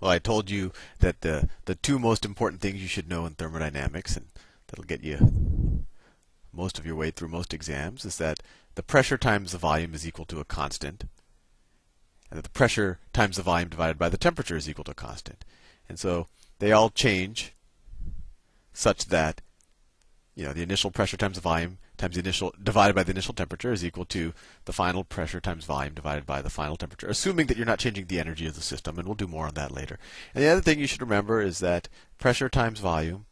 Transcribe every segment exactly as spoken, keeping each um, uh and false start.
Well, I told you that the the two most important things you should know in thermodynamics, and that'll get you most of your way through most exams, is that the pressure times the volume is equal to a constant, and that the pressure times the volume divided by the temperature is equal to a constant. And so they all change such that, you know, the initial pressure times the volume times the initial divided by the initial temperature is equal to the final pressure times volume divided by the final temperature, assuming that you're not changing the energy of the system, and we'll do more on that later. And the other thing you should remember is that pressure times volume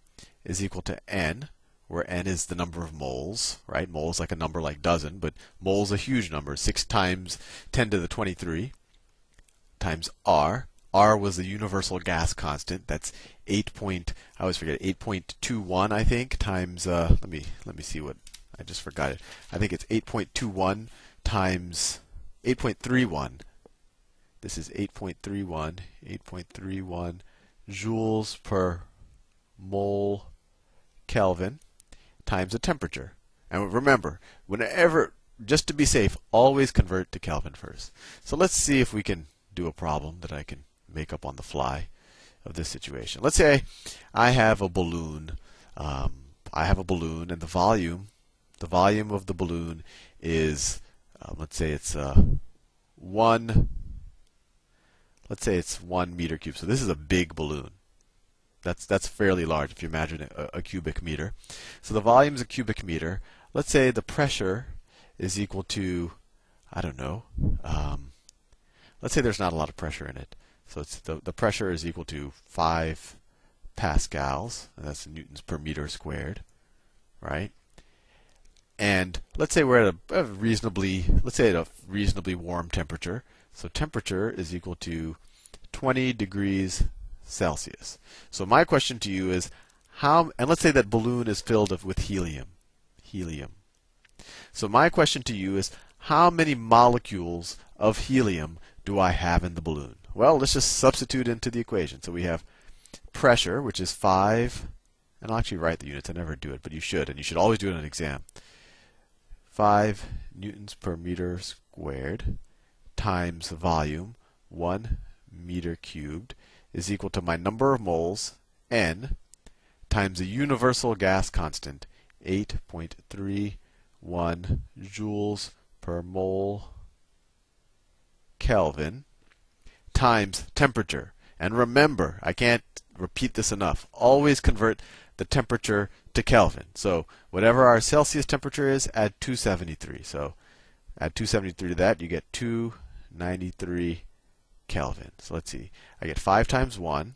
is equal to N, where N is the number of moles, right? Moles like a number like dozen, but moles a huge number, six times ten to the twenty-three times R. R was the universal gas constant. That's eight point, I always forget, eight point two one, I think, times. Uh, let me let me see what I just forgot it. I think it's eight point two one times eight point three one. This is eight point three one, eight point three one joules per mole Kelvin times the temperature. And remember, whenever, just to be safe, always convert to Kelvin first. So let's see if we can do a problem that I can make up on the fly of this situation. Let's say I have a balloon. Um, I have a balloon, and the volume, the volume of the balloon is, uh, let's say it's uh, one. Let's say it's one meter cubed. So this is a big balloon. That's that's fairly large if you imagine a, a cubic meter. So the volume is a cubic meter. Let's say the pressure is equal to, I don't know. Um, let's say there's not a lot of pressure in it. So it's the, the pressure is equal to five pascals, and that's newtons per meter squared, right? And let's say we're at a, a reasonably, let's say at a reasonably warm temperature. So temperature is equal to twenty degrees Celsius. So my question to you is, how? And let's say that balloon is filled with helium, helium. So my question to you is, how many molecules of helium do I have in the balloon? Well, let's just substitute into the equation. So we have pressure, which is five, and I'll actually write the units. I never do it, but you should, and you should always do it in an exam. five newtons per meter squared times volume, one meter cubed, is equal to my number of moles, N, times the universal gas constant, eight point three one joules per mole Kelvin, times temperature. And remember, I can't repeat this enough, always convert the temperature to Kelvin. So whatever our Celsius temperature is, add two seventy-three. So add two seventy-three to that, you get two ninety-three Kelvin. So let's see, I get five times one,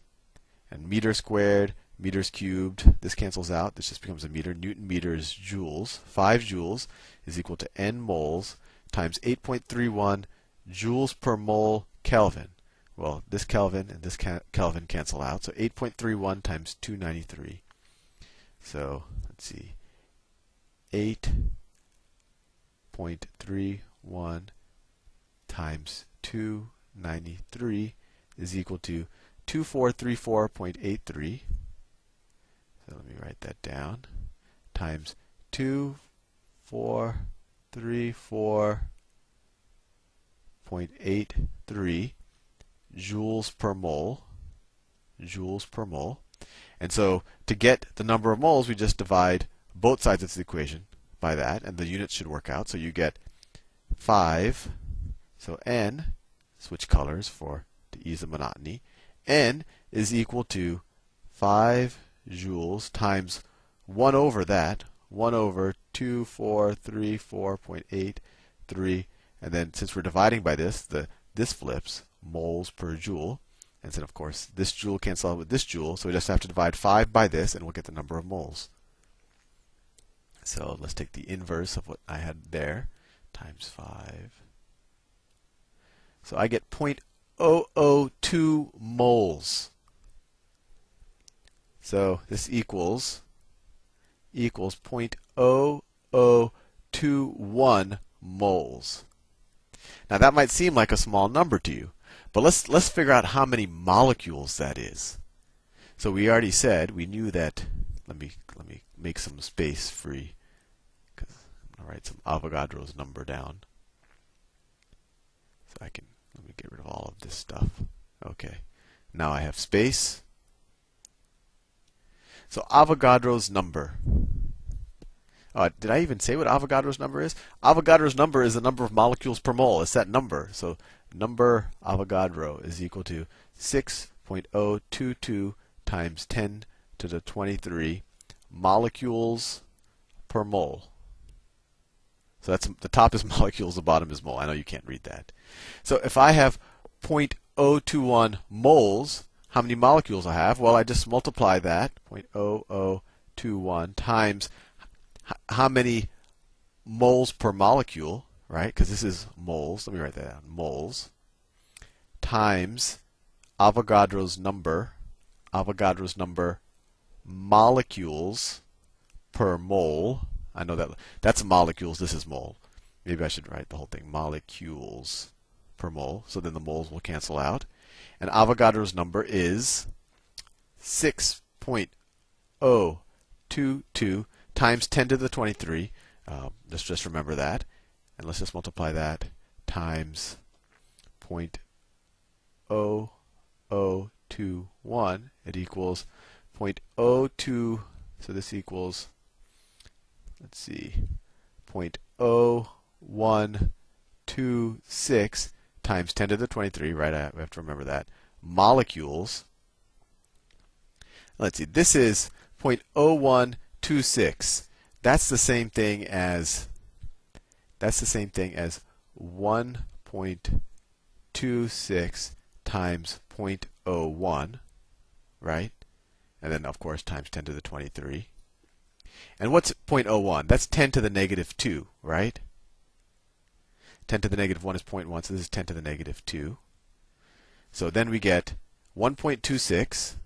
and meter squared, meters cubed, this cancels out, this just becomes a meter. Newton meter is joules. five joules is equal to N moles times eight point three one joules per mole Kelvin. Well, this Kelvin and this Kelvin cancel out. So eight point three one times two ninety-three. So let's see. eight point three one times two ninety-three is equal to two four three four point eight three. So let me write that down. Times two four three four point eight three. joules per mole, joules per mole. And so to get the number of moles, we just divide both sides of the equation by that, and the units should work out. So you get five, so N, switch colors for to ease the monotony, N is equal to five joules times one over that, one over two four three four point eight three, and then since we're dividing by this, the this flips, moles per joule. And then, of course, this joule cancels out with this joule, so we just have to divide five by this, and we'll get the number of moles. So let's take the inverse of what I had there, times five. So I get zero point zero zero two moles. So this equals, equals zero point zero zero two one moles. Now that might seem like a small number to you, but let's let's figure out how many molecules that is. So we already said we knew that. Let me let me make some space free, because I'm gonna write some Avogadro's number down. So I can let me get rid of all of this stuff. Okay, Now I have space. So Avogadro's number. Uh, did I even say what Avogadro's number is? Avogadro's number is the number of molecules per mole. It's that number. So number Avogadro is equal to six point zero two two times ten to the twenty-three molecules per mole. So that's the top is molecules, the bottom is mole. I know you can't read that. So if I have zero point zero two one moles, how many molecules I have? Well, I just multiply that zero point zero zero two one times how many moles per molecule, right? Because this is moles. Let me write that down. Moles times Avogadro's number, Avogadro's number molecules per mole. I know that that's molecules. This is mole. Maybe I should write the whole thing. Molecules per mole. So then the moles will cancel out. And Avogadro's number is six point zero two two times ten to the twenty-three. Um, let's just remember that. And let's just multiply that times zero point zero zero two one. It equals zero point zero two. So this equals, let's see, zero point zero one two six times ten to the twenty-three, right? I have to remember that. Molecules. Let's see, this is zero point zero one two six. That's the same thing as that's the same thing as one point two six times zero point zero one, right? And then of course times ten to the twenty-three. And what's zero point zero one? That's ten to the negative two, right? ten to the negative one is zero point one, so this is ten to the negative two. So then we get one point two six.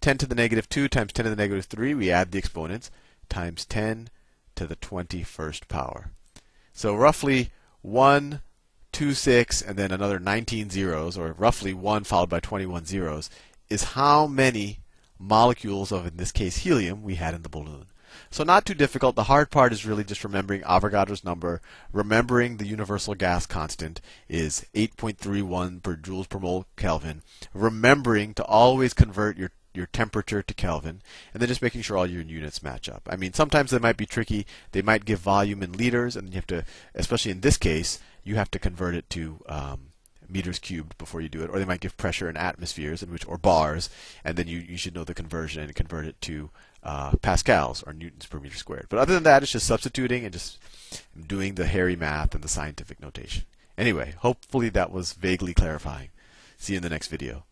ten to the negative two times ten to the negative three, we add the exponents, times ten to the twenty-first power. So roughly one, two, six, and then another nineteen zeros, or roughly one followed by twenty-one zeros, is how many molecules of, in this case, helium we had in the balloon. So not too difficult. The hard part is really just remembering Avogadro's number. Remembering the universal gas constant is eight point three one per joules per mole Kelvin. Remembering to always convert your your temperature to Kelvin, and then just making sure all your units match up. I mean, sometimes they might be tricky. They might give volume in liters, and you have to, especially in this case, you have to convert it to um, meters cubed before you do it, or they might give pressure in atmospheres, in which, or bars, and then you, you should know the conversion and convert it to uh, pascals or newtons per meter squared. But other than that, it's just substituting and just doing the hairy math and the scientific notation. Anyway, hopefully that was vaguely clarifying. See you in the next video.